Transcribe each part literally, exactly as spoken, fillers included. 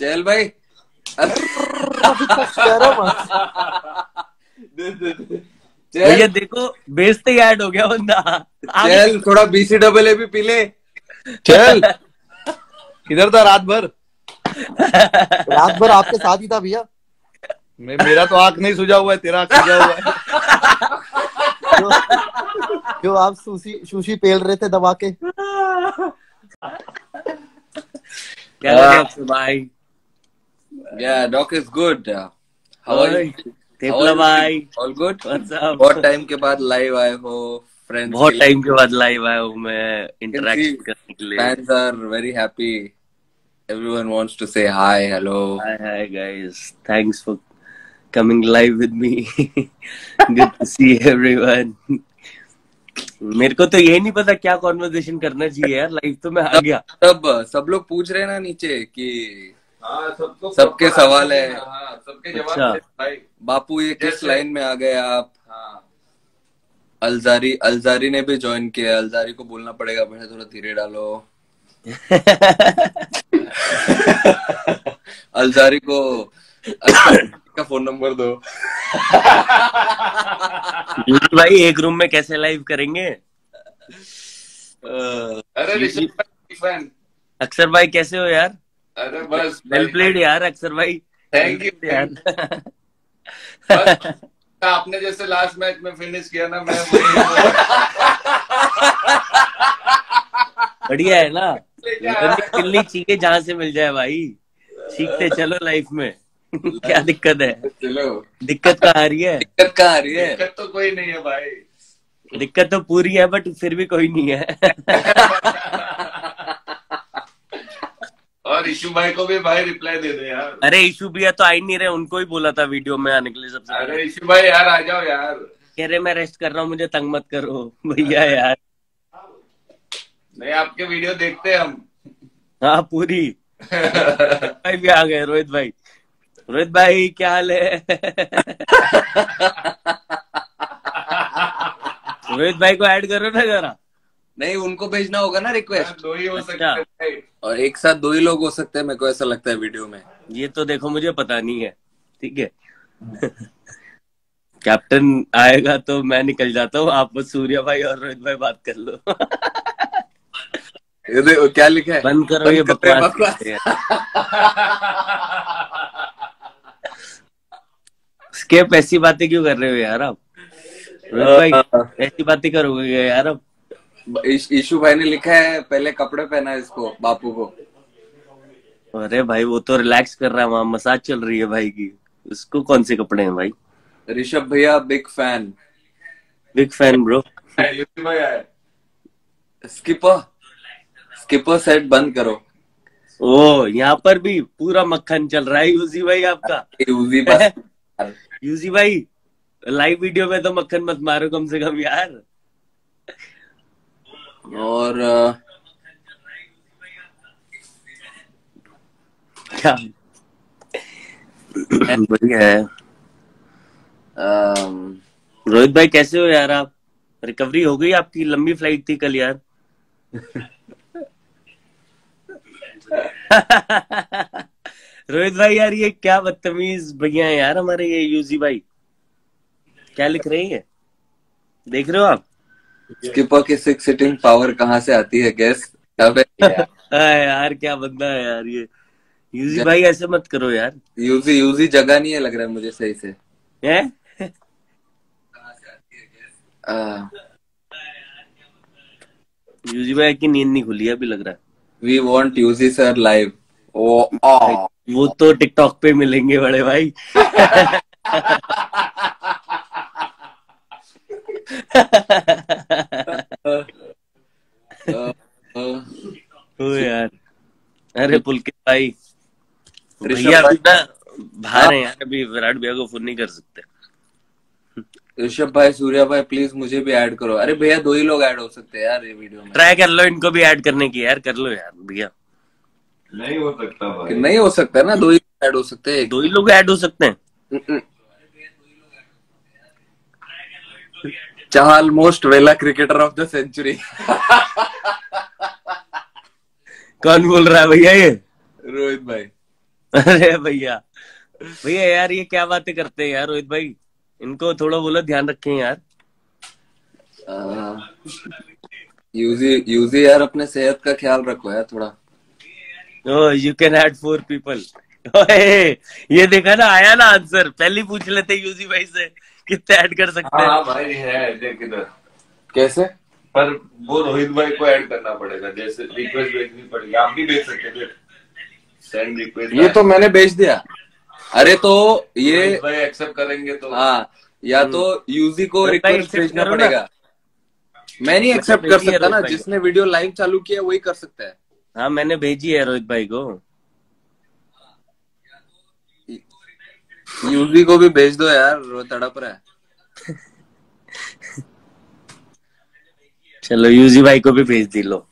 चहल भाई भैया देखो बेस तो ऐड हो गया बंदा। चहल थोड़ा बीसी डबल ए भी पी ले। चहल किधर था रात भर? रात भर आपके साथ ही था भैया। मे, मेरा तो आंख नहीं सुझा हुआ है, तेरा आंख सुझा हुआ है। जो, जो आप सुशी सुशी पेल रहे थे दबा के। भाई yeah, doc is good. How are you? Tepla bhai, all good. What's up? बहुत टाइम के बाद लाइव आए हो फ्रेंड्स। बहुत टाइम के बाद लाइव आया हूँ मैं इंटरेक्ट करने के लिए। Fans are very happy. Everyone wants to say hi, hello. Hi, hi guys. Thanks for coming live with me. Good to see everyone. मेरे को तो यही नहीं पता क्या कॉन्वर्सेशन करना चाहिए यार, लाइव तो मैं आ गया। तब सब लोग पूछ रहे ना नीचे कि हाँ, सबको सबके सवाल है, हाँ, सबके जवाब है। भाई बापू ये किस लाइन में आ गए आप? हाँ। अलजारी अलजारी ने भी ज्वाइन किया। अलजारी को बोलना पड़ेगा भैया थोड़ा धीरे डालो। अलजारी को का फोन नंबर दो। भाई एक रूम में कैसे लाइव करेंगे? अरे ऋषभ फैन अक्षर भाई कैसे हो यार? अरे बस वेल प्लेड यार अक्षर भाई, थैंक यू यार। बस आपने जैसे लास्ट मैच में फिनिश किया ना, मैं बढ़िया है ना, किल्ली चीखे जहाँ से मिल जाए भाई, सीखते चलो लाइफ में। क्या दिक्कत है? चलो दिक्कत कहाँ आ रही है? दिक्कत कहाँ आ रही है? दिक्कत तो कोई नहीं है भाई, दिक्कत तो पूरी है बट फिर भी कोई नहीं है। और इशू भाई को भी भाई रिप्लाई दे दे यार। अरे इशू भैया तो आ ही नहीं रहे, उनको ही बोला था वीडियो में आने के लिए सबसे। अरे इशू भाई यार आ जाओ यार। कह रहे मैं रेस्ट कर रहा हूँ, मुझे तंग मत करो भैया यार। नहीं आपके वीडियो देखते हैं हम। हाँ पूरी। भाई भी आ गए रोहित भाई। रोहित भाई क्या हाल है? रोहित भाई को ऐड करो ना जरा। नहीं उनको भेजना होगा ना रिक्वेस्ट। दो ही हो सकते हैं और एक साथ दो ही लोग हो सकते हैं, मेरे को ऐसा लगता है वीडियो में। ये तो देखो मुझे पता नहीं है, ठीक है। कैप्टन आएगा तो मैं निकल जाता हूँ, आप सूर्या भाई और रोहित भाई बात कर लो। ये देखो क्या लिखा है, बंद करो ये बकवास। स्केप ऐसी बातें क्यों कर रहे हो यार आप? रोहित भाई ऐसी बातें करोगे यार आप? इशू भाई ने लिखा है पहले कपड़े पहना इसको, बापू को। अरे भाई वो तो रिलैक्स कर रहा है, वहाँ मसाज चल रही है भाई की, उसको कौन से कपड़े हैं भाई। ऋषभ भैया big fan, big fan bro. Skipper skipper set बंद करो। ओ यहाँ पर भी पूरा मक्खन चल रहा है यूजी भाई आपका। यूजी भाई यूजी भाई लाइव वीडियो में तो मक्खन मत मारो कम से कम यार। और क्या बढ़िया है। रोहित भाई कैसे हो यार आप? रिकवरी हो गई आपकी? लंबी फ्लाइट थी कल यार। रोहित भाई यार ये क्या बदतमीज भैया है यार हमारे। ये यूजी भाई क्या लिख रही है, देख रहे हो आप? स्किपर की सिक्स हिटिंग पावर कहाँ से आती है गैस? अबे यार, यार क्या बंदा है यार ये यूजी भाई, ऐसे मत करो यार। यूजी यूजी जगह नहीं है लग रहा है मुझे सही से। है? कहाँ से आती है गैस? यूजी भाई की नींद नहीं खुली अभी लग रहा है। We want UG sir live. ओ वो तो टिकटॉक पे मिलेंगे बड़े भाई। ओ यार अरे पुलकित भाई भैया बाहर हैं यार, अभी विराट भैया को फोन नहीं कर सकते। ऋषभ भाई सूर्या भाई प्लीज मुझे भी ऐड करो। अरे भैया दो ही लोग ऐड हो सकते हैं यार ये वीडियो में। ट्राई कर लो इनको भी ऐड करने की यार, कर लो यार भैया। नहीं हो सकता भाई, नहीं हो सकता ना, दो ही ऐड हो सकते हैं। दो ही लोग ऐड हो सकते हैं। चाहल मोस्ट वेला क्रिकेटर ऑफ द सेंचुरी। कौन बोल रहा है भैया ये? रोहित भाई। अरे भैया भैया यार ये क्या बातें करते हैं यार रोहित भाई, इनको थोड़ा बोलो ध्यान रखें यार। यूजी यूजी यार अपने सेहत का ख्याल रखो यार थोड़ा। Oh you can add four people, ये देखा ना, आया ना आंसर, पहले पूछ लेते यूजी भाई से कितने ऐड कर सकते हैं। भाई है किधर कैसे, पर वो रोहित भाई को ऐड करना पड़ेगा, जैसे रिक्वेस्ट भेजनी पड़ेगी। आप भी भेज सकते हैं सेंड रिक्वेस्ट, ये तो मैंने भेज दिया। अरे तो ये एक्सेप्ट करेंगे तो हाँ, या तो यूजी को रिक्वेस्ट भेजना पड़ेगा। मैं नहीं एक्सेप्ट कर सकता ना, जिसने वीडियो लाइव चालू किया वही कर सकता है। हाँ मैंने भेजी है रोहित भाई को, यूजी को भी भेज दो यार, वो तड़प रहा है। चलो यूजी भाई को भी भेज दी लो,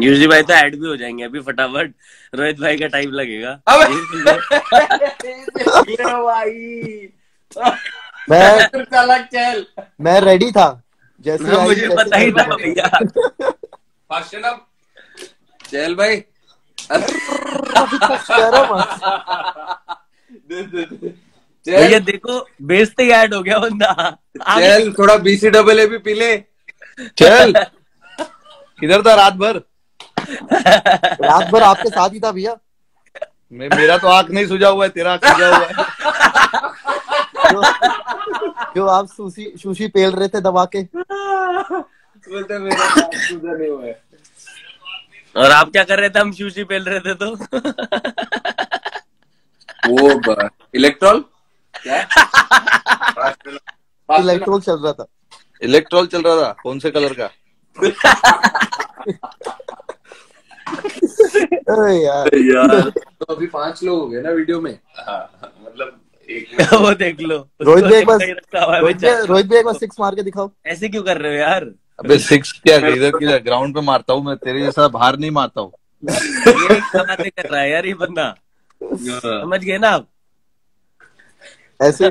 यूजी भाई तो ऐड भी हो जाएंगे अभी फटाफट, रोहित भाई का टाइम लगेगा। मैं मैं रेडी था, जैसे मुझे पता ही था भैया। फैशन अप चहल भाई, भैया देखो बेचते ऐड हो गया बंदा। चहल थोड़ा बीसी डबल ए भी पी ले। चहल किधर था रात भर? रात भर आपके साथ ही था भैया। मे, मेरा तो आंख नहीं सुझा हुआ है, तेरा आंख सुझा हुआ है। जो, जो आप सुशी सुशी पेल रहे थे दबा के, बोलते मेरा आंख सुझा नहीं हुआ है। और आप क्या कर रहे थे? हम सुशी पेल रहे थे तो वो इलेक्ट्रॉल इलेक्ट्रॉल चल रहा था, इलेक्ट्रॉल चल रहा था। कौन से कलर का? अरे यार यार तो अभी पांच लोग हो गए ना वीडियो में। हाँ, मतलब एक वो देख लो, रोहित भी एक बार रोहित भी एक बार सिक्स मार के दिखाओ। ऐसे क्यों कर रहे हो यार? अबे सिक्स क्या इधर की ग्राउंड पे मारता हूँ मैं, तेरे जैसा बाहर नहीं मारता हूँ। ये बातें कर रहा है यार ये बंदा, समझ गए ना आप? ऐसे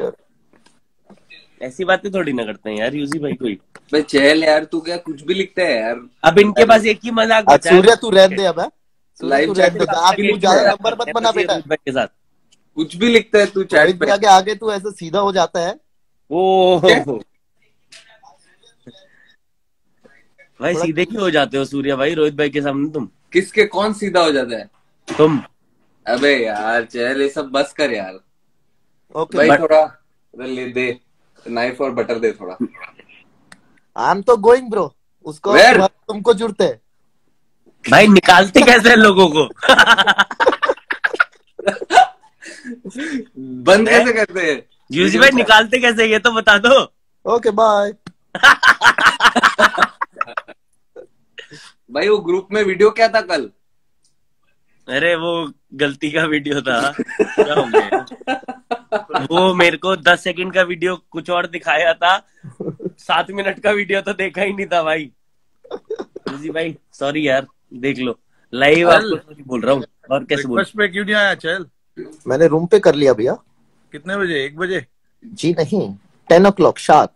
ऐसी बातें थोड़ी ना करते हैं यार यूजी भाई कोई। भाई चहल यार तू क्या कुछ भी लिखता है यार, अब इनके पास एक ही मजाक बचा है। सूर्य तू रहने दे, अब लाइव चैट पे आप कुछ ज्यादा नंबर मत बना बेटा, के साथ कुछ भी लिखता है तू चैट पे आगे आगे तू ऐसा सीधा हो जाता है। ओ भाई सीधे क्यों हो जाते हो सूर्य भाई रोहित भाई के सामने? तुम किसके कौन सीधा हो जाता है तुम? अबे यार चहल ये सब बस कर यार। भाई थोड़ा ले दे नाइफ और बटर दे थोड़ा। आई एम तो गोइंग ब्रो, उसको तुमको जुड़ते है भाई, निकालते कैसे हैं लोगों को? बंद कैसे करते हैं यूजी भाई, निकालते कैसे ये तो बता दो। Okay bye. भाई वो ग्रुप में वीडियो क्या था कल? अरे वो गलती का वीडियो था। क्या हो गया? वो मेरे को दस सेकंड का वीडियो कुछ और दिखाया था, सात मिनट का वीडियो तो देखा ही नहीं था भाई। यूजी भाई सॉरी यार, देख लो लाइव आपको बोल रहा हूँ। और कैसे बोल पे क्यों नहीं आया चल? मैंने रूम पे कर लिया भैया। कितने बजे? एक बजे? जी नहीं, टेन ओ क्लॉक शार्प।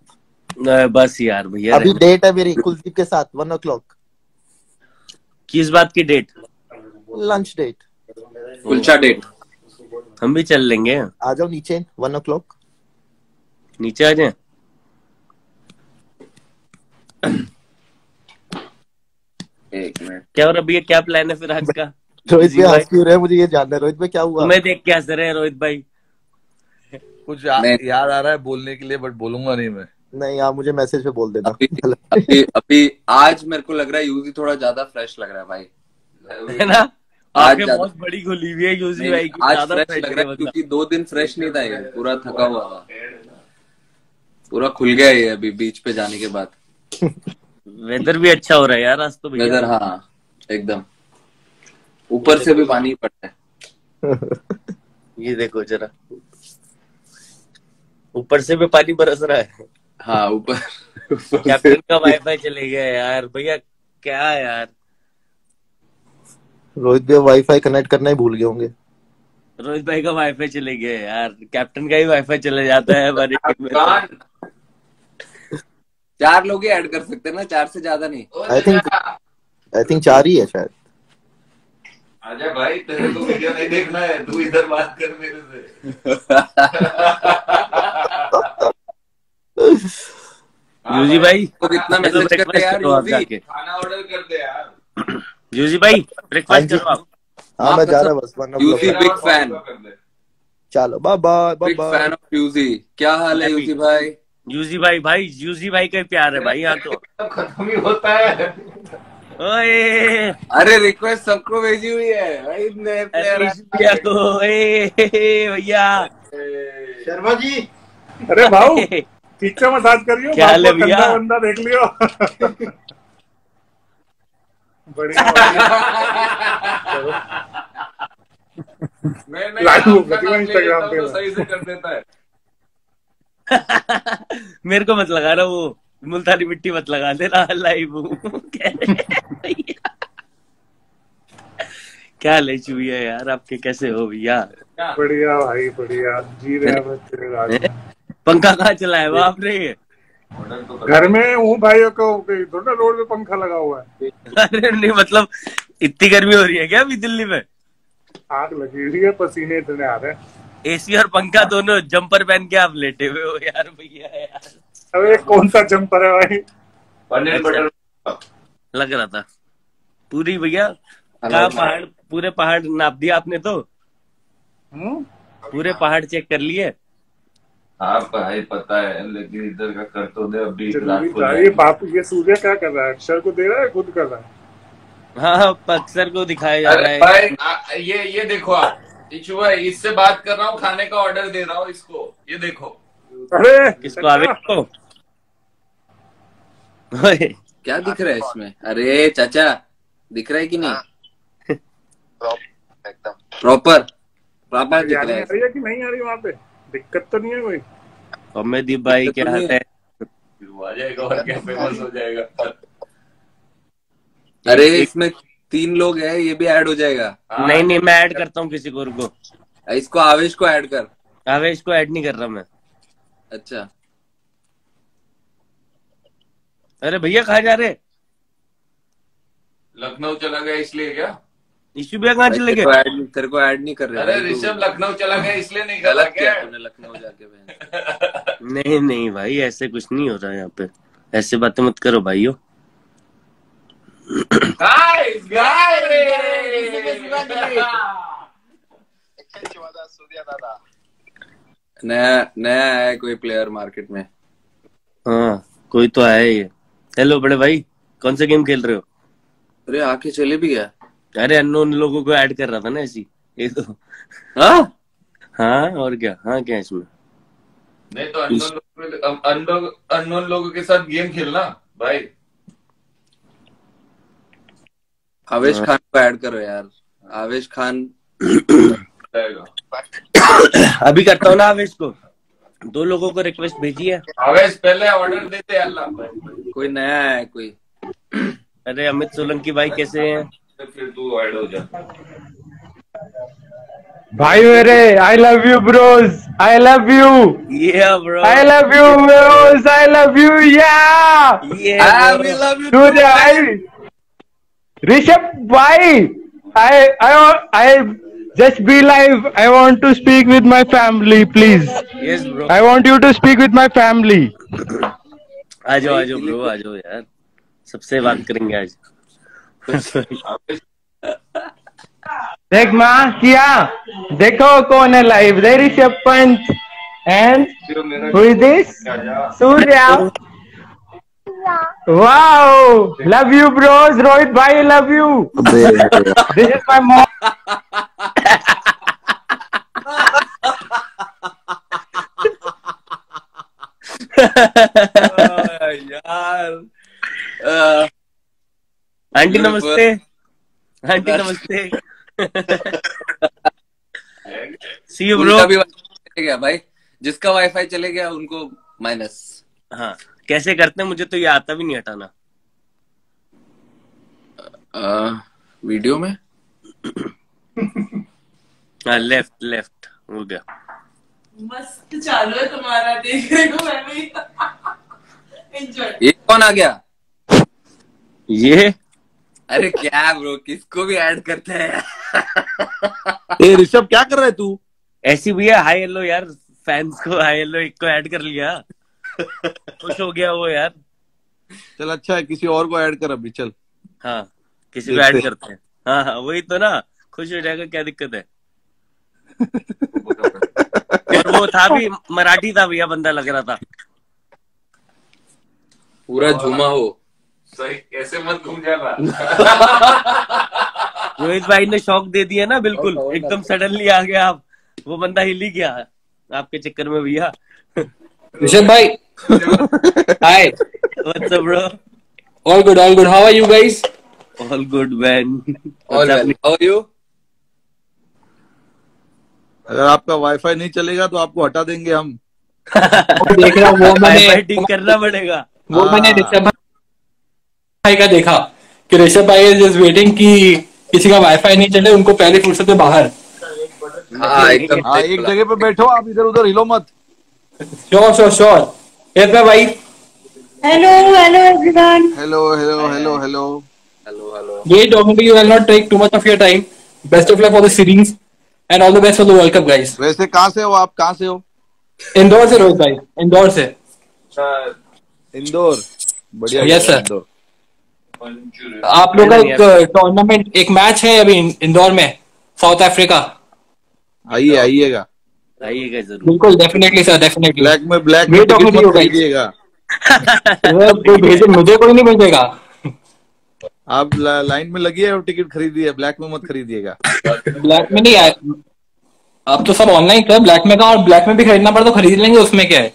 बस यार भैया अभी डेट है मेरी कुलदीप के साथ वन ओ क्लॉक। किस बात की date? Lunch date, kulcha date. हम भी चल लेंगे, आ जाओ नीचे वन ओ क्लॉक नीचे आ जाए। एक मिनट क्या, और अभी ये क्या प्लान है फिर आज का? रोहित भाई हंस क्यों रहे? मुझे ये जानना है रोहित भाई क्या हुआ? मैं देख के हंस रहे हैं रोहित भाई। कुछ याद आ रहा है बोलने के लिए बट बोलूंगा नहीं मैं। नहीं यार मुझे मैसेज पे बोल देना। अभी, अभी, अभी आज मेरे को लग रहा है यूजी थोड़ा ज्यादा फ्रेश लग रहा है भाई, है ना? आज बहुत बड़ी खुली हुई है यूजी भाई की, आज फ्रेश लग रहा है क्योंकि दो दिन फ्रेश नहीं था, पूरा थका हुआ था, पूरा खुल गया ये अभी बीच पे जाने के बाद। वेदर भी अच्छा हो रहा है यार आज तो भैया। वेदर हाँ एकदम, ऊपर से भी पानी पड़ता है। ये देखो जरा, ऊपर से भी पानी बरस रहा है। हाँ ऊपर कैप्टन का वाईफाई चले गया यार भैया, क्या यार रोहित भाई वाईफाई कनेक्ट करना ही भूल गए होंगे। रोहित भाई का वाईफाई चले गया यार, कैप्टन का ही वाईफाई चले जाता है हमारे टीम। चार लोग ही ऐड कर सकते हैं ना, चार से ज्यादा नहीं। आई थिंक आई थिंक चार ही है शायद। आजा भाई, तेरे को वीडियो नहीं देखना है, तू इधर बात कर मेरे से। यूजी भाई तो इतना मैसेज कर दे यार, यूजी खाना ऑर्डर कर दे यार। यूजी भाई ब्रेकफास्ट करो आप। हां मैं जा रहा बस, वरना यूजी बिग फैन। चलो bye bye bye. Big fan of UG. क्या हाल है यूजी भाई? यूजी भाई भाई यूजी भाई का प्यार है भाई। यहाँ तो खत्म ही होता है। ओए अरे रिक्वेस्ट सबको भेजी हुई है भाई ने प्लेयर तो। ए भैया शर्मा जी, अरे भाऊ पीछे मसाज करियो, क्या हाल है भैया, बंदा देख लियो। मैं मैं इंस्टाग्राम पे सही से कर देता है। मेरे को मत लगा रहा, वो मुल्तानी मिट्टी मत लगा देना लाइव। क्या ले चुके यार आपके, कैसे हो भैया? बढ़िया भाई बढ़िया, जी रहे। पंखा कहाँ चलाया है आपने? घर में हूँ भाइयों को, थोड़ा रोड पे पंखा लगा हुआ है। अरे नहीं मतलब इतनी गर्मी हो रही है क्या अभी दिल्ली में? आग लगी हुई है, पसीने इतने आ रहे हैं। एसी और पंखा दोनों, जंपर पहन के आप लेटे हुए हो यार भैया। यार अरे कौन सा जंपर है भाई? पनीर बटर लग रहा था पूरी भैया। कहाँ पहाड़, पूरे पहाड़ नाप दिया आपने तो? हुँ? पूरे पहाड़ चेक कर लिए? हाँ भाई पता है, लेकिन इधर का कर तो दे अभी। ये बाप, ये सूर्य क्या कर रहा है? अक्षर को दे रहा है, खुद कर रहा है। हाँ अक्षर को दिखाया जा रहा है भाई। ये ये देखो आप, इससे बात कर रहा हूँ, खाने का ऑर्डर दे रहा हूँ इसको, ये देखो। अरे किसको आवे को? क्या दिख रहा है इसमें? अरे चाचा दिख रहा है कि नहीं? एकदम प्रॉपर प्रॉपर दिख रहा है कि नहीं? आ रही वहाँ पे दिक्कत तो नहीं है कोई? कॉमेडी भाई क्या हाल है? आ जाएगा और क्या, फेमस हो जाएगा। अरे इसमें तीन लोग हैं, ये भी ऐड हो जाएगा। नहीं नहीं मैं ऐड करता हूँ किसी को, इसको आवेश को ऐड कर। आवेश को ऐड नहीं कर रहा मैं। अच्छा अरे भैया कहाँ जा रहे? लखनऊ चला गया इसलिए क्या? इशू भैया कहाँ चले गए? तेरे को ऐड नहीं कर रहे। अरे ऋषभ लखनऊ चला गया इसलिए नहीं कर क्या? लखनऊ जाके बहन। नहीं नहीं भाई ऐसे कुछ नहीं हो रहा है यहाँ पे, ऐसे बातें मत करो भाइयों। नया नया है कोई प्लेयर मार्केट में? हाँ कोई तो है ये। हेलो बड़े भाई, कौन सा गेम खेल रहे हो? अरे आके चले भी गया। अरे अननोन लोगों को ऐड कर रहा था ना ऐसी ये तो। हाँ हाँ और क्या। हाँ क्या इसमें नहीं तो अननोन लोग, अननोन लोगों के साथ गेम खेलना भाई। आवेश खान को ऐड करो यार, आवेश खान। अभी करता हूँ ना आवेश को, दो लोगों को रिक्वेस्ट भेजी है। आवेश पहले ऑर्डर देते अल्लाह भाई। कोई नया है कोई? अरे अमित सोलंकी भाई कैसे हैं? फिर तू ऐड हो जा भाई मेरे। I love you bros, I love you, या bro I love you bros, I love you, या I love you to the I. Rishabh भाई I I I just be live, I want to speak with my family please. Yes bro, I want you to speak with my family. aa jao aa jao bro, aa jao yaar, sabse baat karenge aaj. dekh ma kiya, dekho kaun hai live, there is Rishabh Pant and who is this? Surya. wow love you bros. Rohit bhai love you. this is my mom. यार aunty नमस्ते, aunty नमस्ते। See you bro. गया भाई, जिसका wifi चले गया उनको minus. हाँ कैसे करते हैं, मुझे तो ये आता भी नहीं हटाना। आ, वीडियो में आ, लेफ्ट लेफ्ट हो गया। मस्त चालू है तुम्हारा, देख रहे हो मैं भी। एंजॉय। ये कौन आ गया? ये अरे क्या ब्रो, किसको भी ऐड करते हैं। ए ऋषभ क्या कर रहा है तू? ऐसी भी है हाई हेलो यार, फैंस को हाई हेलो एक को ऐड कर लिया, खुश हो गया वो यार। चल अच्छा है, किसी और को ऐड कर अभी। चल हाँ किसी को ऐड करते हैं। हाँ हाँ वही तो ना, खुश हो जाएगा, क्या दिक्कत है। और वो था भी मराठी था भैया, बंदा लग रहा था पूरा झूमा हो सही, ऐसे मत घूम जाना। रोहित भाई ने शौक दे दिया ना, बिल्कुल एकदम सडनली आ गया आप, वो बंदा हिल ही गया आपके चक्कर में भैया। ऋषभ भाई hi, what's up bro? All good all good, how are you guys? All good man, all well, how are you? अगर आपका वाईफाई नहीं चलेगा तो आपको हटा देंगे हम। देख रहा वो मैंने ठीक करना पड़ेगा, वो मैंने ऋषभ भाई का देखा कि ऋषभ भाई इज जस्ट वेटिंग कि किसी का वाईफाई नहीं चले, उनको पहले फुर्सत है बाहर। हाँ एकदम, एक जगह पे बैठो आप, इधर उधर हिलो मत। Sure sure sure. यस भाई, hello hello everyone, hello hello hello hello hello hello. ये डोंगी you will not take too much of your time, best of luck for the series and all the best for the world cup guys. वैसे कहां से हो आप, कहां से हो? इंदौर से रोहित भाई, इंदौर से। इंदौर, बढ़िया। यस सर, आप लोग का एक टूर्नामेंट, एक मैच है अभी इंदौर में, साउथ अफ्रीका। आइए आइएगा आइएगा जरूर, बिल्कुल डेफिनेटली सर, डेफिनेटली। ब्लैक में ब्लैक में भेजिएगा। मुझे कोई नहीं भेजेगा, आप लाइन में लगी है और टिकट खरीदिए, ब्लैक में मत खरीदिएगा। ब्लैक में नहीं, आप तो सब ऑनलाइन कर, ब्लैक में का और ब्लैक में भी खरीदना पड़ा तो खरीद लेंगे, उसमें क्या है,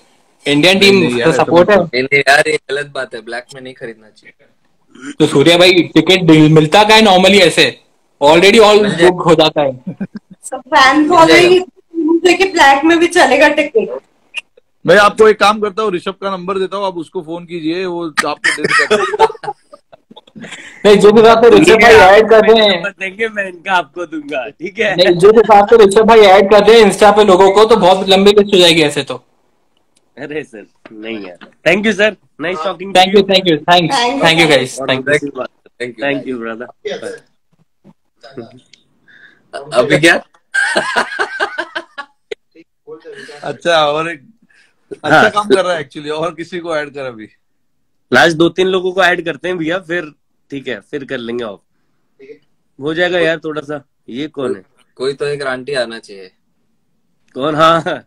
इंडियन टीम सपोर्ट है। नहीं यार ये गलत बात है, ब्लैक में नहीं खरीदना चाहिए। तो सूर्या भाई टिकट मिलता क्या है नॉर्मली, ऐसे ऑलरेडी ऑल बुक हो जाता है, फैन फॉलोइंग, ब्लैक में भी चलेगा टिकट। मैं आपको एक काम करता हूँ, ऋषभ का नंबर देता हूँ, आप उसको फोन कीजिए, वो आपको दे देगा। नहीं जो हिसाब से ऋषभ भाई ऐड कर रहे हैं देंगे, मैं इनका आपको दूंगा, ठीक है? नहीं जो हिसाब से ऋषभ भाई ऐड कर रहे हैं इंस्टा पे लोगों को, तो बहुत लंबी लिस्ट हो जाएगी ऐसे तो। अरे सर नहीं यार, thank you sir, nice talking, thank you thank you thank thank you guys, thank you thank you brother. अभी क्या अच्छा, और एक अच्छा काम कर रहा है एक्चुअली, और किसी को ऐड कर अभी, लास्ट दो तीन लोगों को ऐड करते हैं भैया, फिर ठीक है फिर कर लेंगे आप, हो जाएगा यार थोड़ा सा। ये कौन है? कोई तो एक आंटी आना चाहिए। कौन? हाँ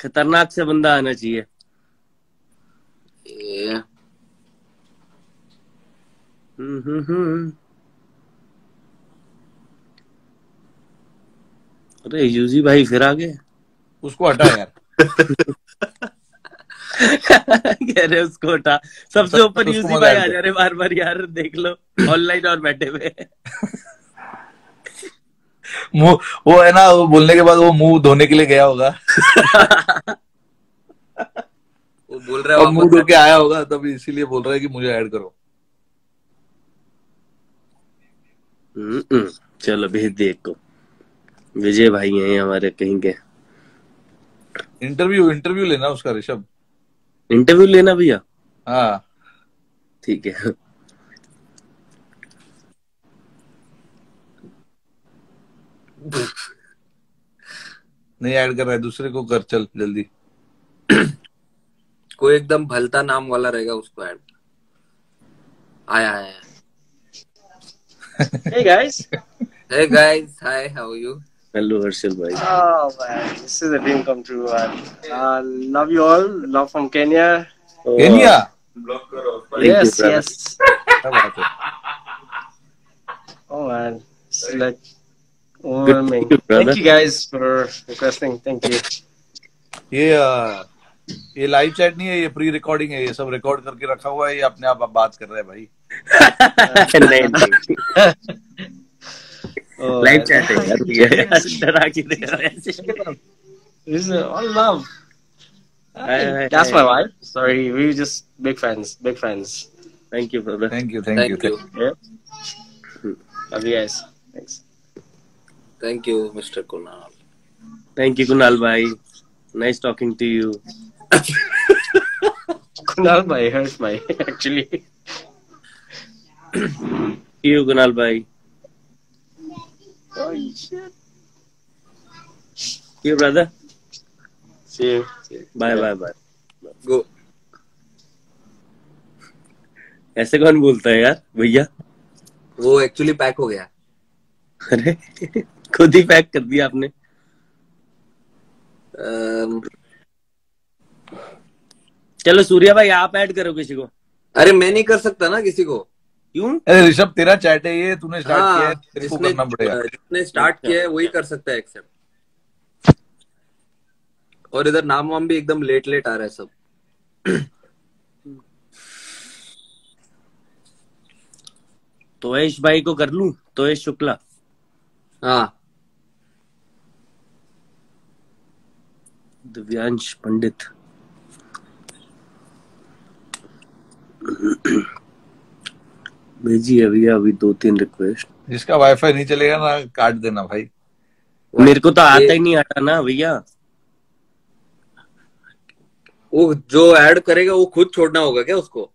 खतरनाक से बंदा आना चाहिए। हम्म हम्म अरे यूजी भाई फिर आ गए, उसको हटा यार। कह रहे उसको हटा, सबसे ऊपर यूजी भाई आ जा रहे बार बार यार, देख लो ऑनलाइन और बैठे हुए। मुंह वो है ना, वो बोलने के बाद वो मुंह धोने के लिए गया होगा। वो बोल रहा है मुंह धो के आया होगा, तभी इसीलिए बोल रहा है कि मुझे ऐड करो। चलो भेज दे, देखो विजय भाई हैं हमारे कहीं के। इंटरव्यू इंटरव्यू लेना उसका, ऋषभ इंटरव्यू लेना भैया। हाँ ठीक है, नहीं ऐड कर रहा है, दूसरे को कर, चल जल्दी। कोई एकदम भलता नाम वाला रहेगा, उसको ऐड। आया आया। Hey guys. Hey guys, hi, how are you? Hello Harshal bhai. Oh man, this is a dream come true man. Uh, love you all, love from Kenya. Oh. Kenya. Block karo. Yes you, yes. Oh man, it's like overwhelming. Thank, thank you guys for requesting. Thank you. ये ये live chat नहीं है, ये pre recording है, ये सब record करके रखा हुआ है, ये अपने आप बात कर रहे हैं भाई। नहीं नहीं लाइव चैट है यार, डरा के दे रहा है। This is all love. That's my wife. Sorry, we just big fans, big fans. Thank you brother. Thank you, thank you, thank you. Love you guys. Thanks. Thank you, Mister Kunal. Thank you, Kunal bhai. Nice talking to you. Kunal bhai hurts my actually. You, Kunal bhai. Oh shit. See you, brother. See you. See you. Bye, yeah. bye, bye. Go. ऐसे कौन बोलता है यार भैया? वो actually pack हो गया। अरे खुद ही पैक कर दिया आपने। um... चलो सूर्या भाई आप ऐड करो किसी को। अरे मैं नहीं कर सकता ना किसी को। क्यों? अरे ऋषभ तेरा चैट है ये, तूने स्टार्ट हाँ, किया है, इसको करना पड़ेगा। जिसने स्टार्ट किया है वही कर सकता है एक्सेप्ट। और इधर नाम वाम भी एकदम लेट लेट आ रहा है सब। तोयेश भाई को कर लूं? तोयेश शुक्ला। हाँ दिव्यांश पंडित। भेजी अभी अभी दो तीन रिक्वेस्ट। जिसका वाईफाई नहीं चलेगा ना काट देना भाई। मेरे को तो आता ही नहीं हटाना भैया। वो जो ऐड करेगा वो खुद छोड़ना होगा क्या उसको?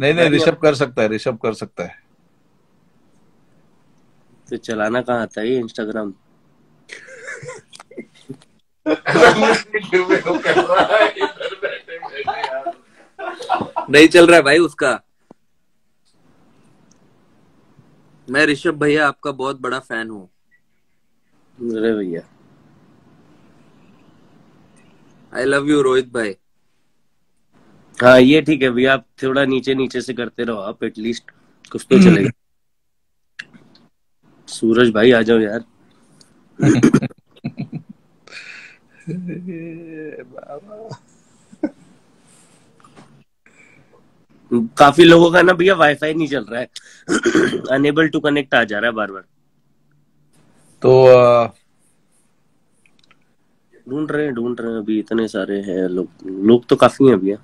नहीं नहीं ऋषभ कर सकता है, ऋषभ कर सकता है। तो चलाना कहाँ आता है इंस्टाग्राम? नहीं चल रहा है भाई उसका। मैं ऋषभ भैया आपका बहुत बड़ा फैन हूँ। अरे भैया आई लव यू रोहित भाई। हाँ ये ठीक है भैया, आप थोड़ा नीचे नीचे से करते रहो, आप एटलीस्ट कुछ तो चलेगा। सूरज भाई आ जाओ यार। काफी लोगों का ना भैया वाईफाई नहीं चल रहा है, अनेबल टू कनेक्ट आ जा रहा है बार बार। तो ढूंढ रहे हैं ढूंढ रहे हैं अभी इतने सारे हैं लोग, लोग तो काफी हैं भैया।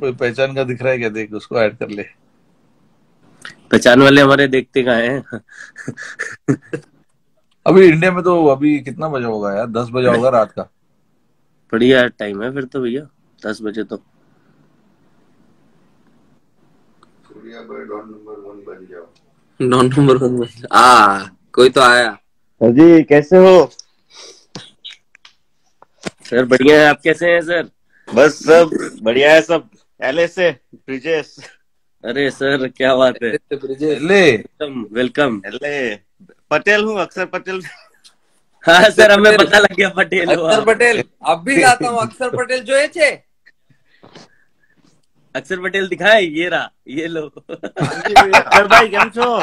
कोई पहचान का दिख रहा है क्या? देख उसको ऐड कर ले। पहचान वाले हमारे देखते कहाँ हैं। अभी इंडिया में तो अभी कितना बजा होगा यार? दस बजा होगा रात का। बढ़िया टाइम है फिर तो भैया, दस बजे तो नंबर वन बन जाओ नंबर वन। आ कोई तो आया। सर जी कैसे हो? सर बढ़िया है, आप कैसे हैं सर? बस सब बढ़िया है सब। एलए से ब्रिजेश। अरे सर क्या बात है, वेलकम। एलए पटेल हूँ, अक्षर पटेल। हाँ सर हमें पता लग गया पटेल। अक्षर पटेल अब भी लाता हूँ। अक्षर पटेल जो है चे अक्षर पटेल दिखाए ये रहा, ये लो। अक्षर भाई केम छो?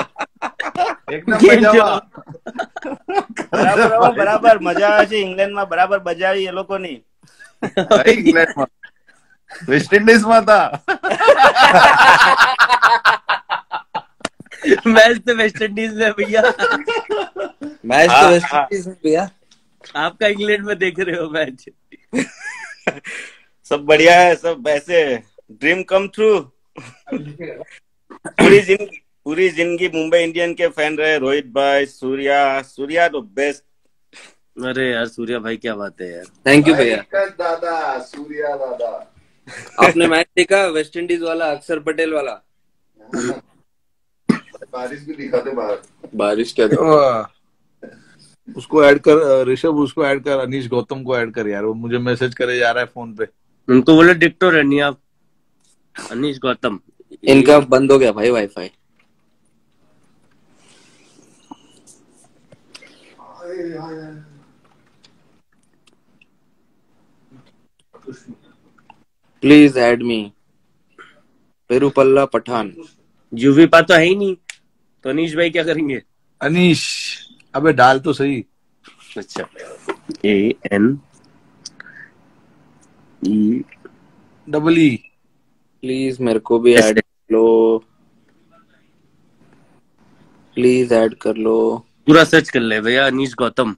बराबर बराबर मजा आवे छे इंग्लैंड में। बराबर बजावी ये लोग नहीं इंग्लैंड में, वेस्ट इंडीज में था। मैच तो वेस्ट इंडीज में भैया, मैच तो वेस्ट इंडीज में भैया। आपका इंग्लैंड में देख रहे हो मैच। सब बढ़िया है सब, ऐसे ड्रीम कम थ्रू। पूरी जिंदगी पूरी जिंदगी मुंबई इंडियन के फैन रहे रोहित भाई। सूर्या सूर्या तो बेस्ट। अरे यार सूर्या भाई क्या बात है यार, थैंक यू भैया। दादा सूर्या दादा आपने मैच देखा वेस्ट इंडीज वाला, अक्षर पटेल वाला? बारिश भी दिखाते बाहर, बारिश क्या उसको ऐड कर ऋषभ, उसको ऐड कर अनीश गौतम को ऐड कर यार। वो मुझे मैसेज करे जा रहा है फोन पे। उनको बोले डिक्टो रहनी आप। अनीश गौतम इनका बंद हो गया भाई wifi. Please add me. पेरूपल्ला Pathan. Yuvi पा तो है ही नहीं तो अनीश भाई क्या करेंगे? अनीश अबे डाल तो सही। अच्छा A N E double E. Please मेरे को भी ऐड कर लो, प्लीज ऐड कर लो। पूरा सर्च कर ले भैया अनीश गौतम।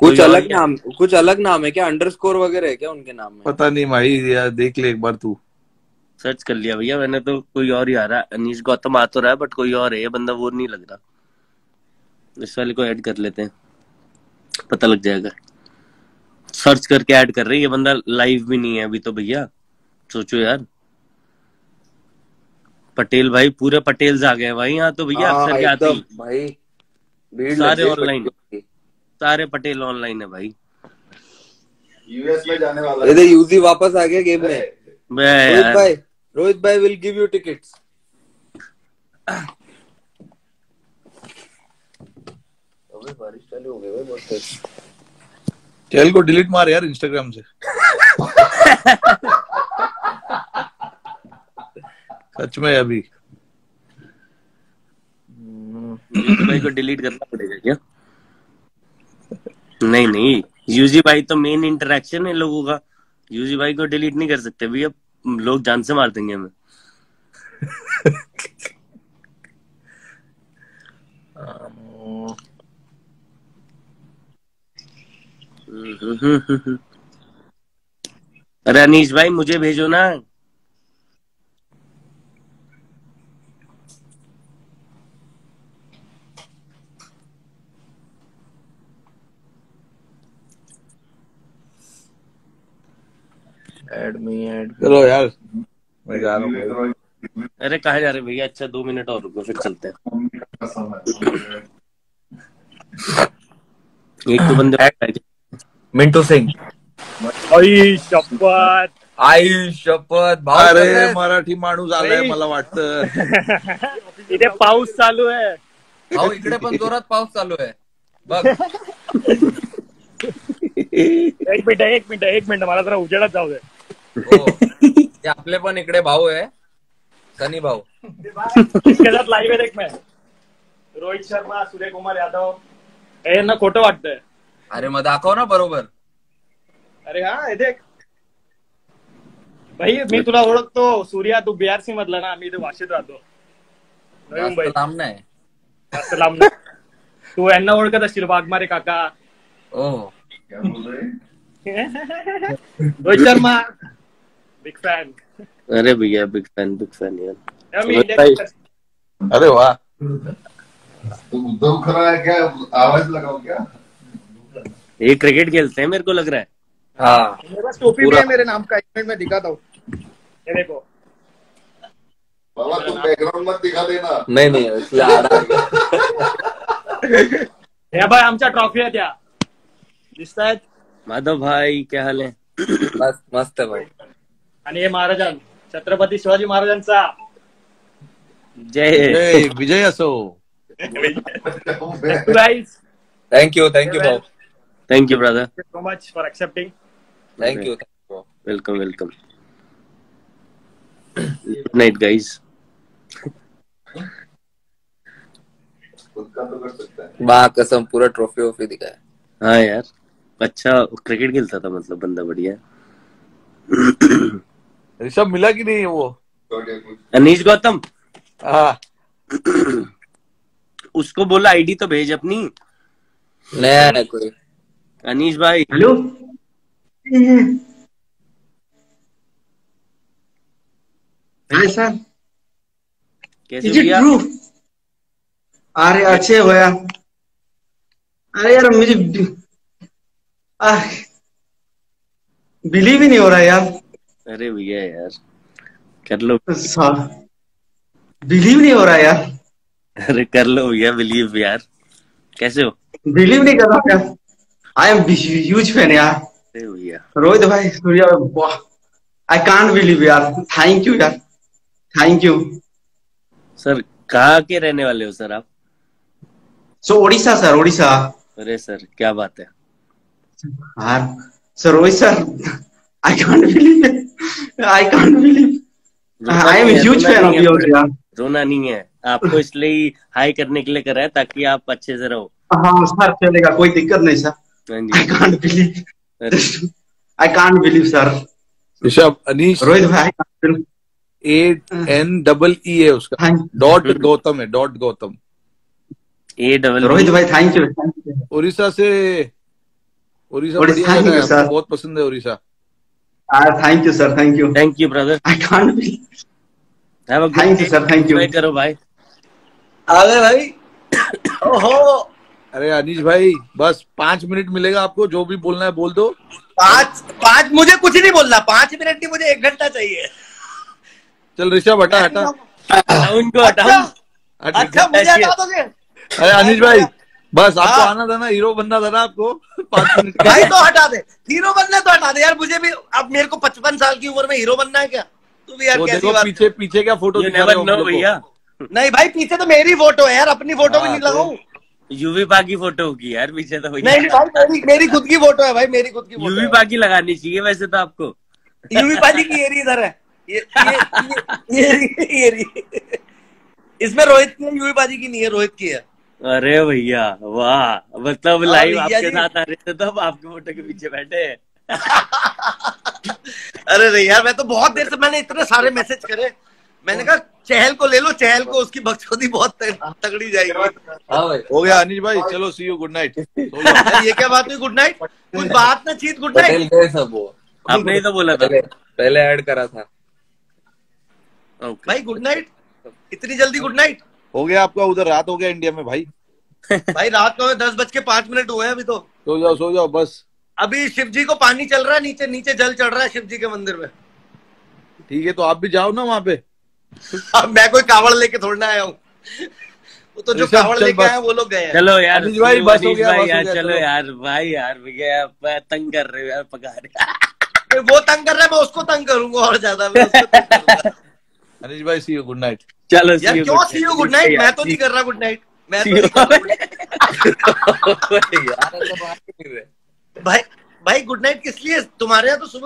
कुछ अलग नाम, कुछ अलग नाम है क्या? अंडरस्कोर वगैरह है क्या उनके नाम में? पता नहीं भाई यार, देख ले एक बार। तू सर्च कर लिया भैया मैंने तो? कोई और ही आ रहा है। अनीश गौतम आ तो रहा है बट कोई और है ये बंदा, वो नहीं लग रहा। इस वाले को ऐड कर लेते हैं, पता लग जाएगा। सर्च करके ऐड कर रहे हैं। ये बंदा लाइव भी नहीं है अभी तो भैया, सोचो यार, पटेल भाई पूरे पटेल्स आ गए भाई यहाँ तो भैया, अक्सर जाते भाई सारे ऑनलाइन, सारे पटेल ऑनलाइन है भाई। यूएस में जाने वाला है, यूजी वापस आ गया गेम में। रोहित भाई, रोहित भाई विल गिव यू टिकट्स। अबे बारिश चालू हो गई भाई, बहुत चैनल को डिलीट मार यार इंस्टाग्राम से। सच में अभी भाई को डिलीट करना पड़ेगा क्या? नहीं नहीं, यूजी भाई तो मेन इंटरेक्शन है लोगों का, यूजी भाई को डिलीट नहीं कर सकते भैया, लोग जान से मार देंगे हमें। अरे अनीश भाई मुझे भेजो ना। Add me, add me. चलो यार मैं जा रहा हूँ। अरे कहाँ जा रहे भैया? अच्छा दो मिनट और रुको फिर चलते हैं। एक तो बंदे मिंटू सिंह, आई शपथ, आई शपथ। अरे मराठी माणूस आलाय मला वाटतं। इथे पाऊस चालू आहे भाऊ, इकडे पण जोरात पाऊस चालू आहे बघ। एक मिनट एक मिनट एक मिनट मला जरा उजेडात जाऊ दे। ये आपले पण इकडे भाऊ आहे, सनी भाऊ इसके साथ लाइव है। देख मैं रोहित शर्मा, सूर्यकुमार यादव, यांना खोटं वाटतंय। अरे मग दाखव ना बरोबर। अरे हाँ देख भाई, मी तुला ओळखतो सूर्या, तू बीआरसी मधला ना, आम्ही इथे वाशीत राहतो, नवी मुंबई, लांब नाही जास्त लांब नाही। तू यांना ओळखत असशील, वाघमारे काका। ओह क्या बोल रहे रोहित शर्मा बिग फैन। अरे भैया बिग फैन, बिग फैन यार। अरे वाह, तो उद्धव खड़ा है क्या? आवाज लगाओ क्या? ये क्रिकेट खेलते हैं मेरे को लग रहा है। हाँ मेरे पास टोपी भी है मेरे नाम का, एक मिनट में दिखाता हूँ। ये देखो बाबा, तुम बैकग्राउंड मत दिखा देना। नहीं नहीं इसलिए आ रहा भाई, आमचा ट्रॉफी है क्या? माधव भाई क्या हाल है? मस्त मस्त भाई। आणि हे महाराजां, छत्रपती शिवाजी महाराजांचा जय विजय असो। थैंक यू थैंक यू भाऊ, thank you brother, so much for accepting. Thank you, welcome welcome. Good night guys. बा कसम पूरा ट्रॉफी वॉफी दिखाया। हाँ यार अच्छा क्रिकेट खेलता था मतलब बंदा, बढ़िया। ऋषभ मिला कि नहीं वो अनीश गौतम? हाँ उसको बोला आईडी तो भेज अपनी। नहीं नहीं कोई। अनीश भाई हेलो, हाय सर, कैसे भैया? अरे अच्छे हो यार। अरे यार मुझे बिलीव ही नहीं हो रहा यार। अरे भैया यार कर लो, बिलीव नहीं हो रहा यार। अरे कर लो भैया बिलीव यार, कैसे हो? बिलीव नहीं कर रहा यार, आई एम ह्यूज फैन यार। अरे भैया रोहित भाई, सूर्या, वाह आई कांट बिलीव यार। थैंक यू यार, थैंक यू सर। कहाँ के रहने वाले हो सर आप? So Odisha sir, Odisha. अरे सर क्या बात है यार sir, Rohit sir I can't believe, I can't believe, I am huge fan of your यार। रोना नहीं है आपको, इसलिए हाई करने के लिए कर रहा है ताकि आप अच्छे से रहो। हाँ सर चलेगा, कोई दिक्कत नहीं sir. I can't believe, I can't believe sir. Rishabh Anish Rohit भाई एट एन डबल ई है उसका, डॉट गौतम है, dot Gautam A double. Rohit भाई थैंक यू। उड़ीसा से, उड़ीसा बहुत पसंद है Orissa. Thank you sir, thank you, thank you brother. I can't believe, thank you sir, thank you. करो भाई, अरे भाई ओहो अरे अनीश भाई बस पांच मिनट मिलेगा आपको, जो भी बोलना है बोल दो। पाँच पाँच मुझे कुछ नहीं बोलना, पांच मिनट नहीं, मुझे एक घंटा चाहिए। चल ऋषभ हटा हटा उनको हटा। अच्छा मुझे हटा दोगे? अरे अनीश भाई बस आपको आना था ना, हीरो बनना था ना आपको। पाँच मिनट भाई तो हटा दे, हीरो बनना तो हटा दे यार। मुझे भी अब मेरे को पचपन साल की उम्र में हीरो बनना है क्या? तू भी यार कैसी बात। पीछे पीछे क्या फोटो दिखा रहे हो भैया? नहीं भाई पीछे तो मेरी फोटो है यार, अपनी फोटो भी नहीं लगाऊं। यूवी पाक की फोटो होगी यार पीछे तो। नहीं नहीं भाई मेरी मेरी खुद की फोटो है भाई, मेरी खुद की। यूवी पाक की लगानी चाहिए वैसे तो आपको। यूवी पाक की एरी इधर है, ये ये ये एरी इसमें रोहित की है, यूवी पाक की नहीं है, रोहित की है। अरे भैया वाह, मतलब लाइव आपके साथ आ रहे थे तब आपके फोटो के पीछे बैठे। अरे नहीं यार मैं तो बहुत देर से, मैंने इतने सारे मैसेज करे, मैंने कहा चहल को ले लो, चहल को उसकी बकचोदी बहुत तगड़ी जाएगी। हो गया अनिश भाई, चलो सी यू, गुड नाइट। ये क्या बात हुई गुड नाइट? कुछ बात ना चीत गुड नाइट सब। आपने ही तो बोला था, पहले ऐड करा था भाई। गुड नाइट इतनी जल्दी? गुड नाइट हो गया आपका, उधर रात हो गया इंडिया में भाई। भाई रात को दस बज के पांच मिनट हुए हैं अभी तो। सो जाओ सो जाओ बस। अभी शिव जी को पानी चल रहा है नीचे, नीचे जल चढ़ रहा है शिव जी के मंदिर में। ठीक है तो आप भी जाओ ना वहाँ पे। अब मैं कोई कावड़ लेके थोड़ा आया हूँ, वो तो जो कावड़ लेके आया वो लोग गए। चलो यार अनिश भाई बस हो गया यार, चलो यार भाई यार भैया तंग कर रहे हो यार, पका रहे वो तंग कर रहा है, मैं उसको तंग करूंगा और ज्यादा। अनिश भाई सी यू गुड नाइट। चलो यार क्यों सी यू गुड नाइट? मैं तो नहीं कर रहा गुड नाइट, मैं तो भाई भाई गुड नाइट किस लिए? तुम्हारे यहाँ तो सुबह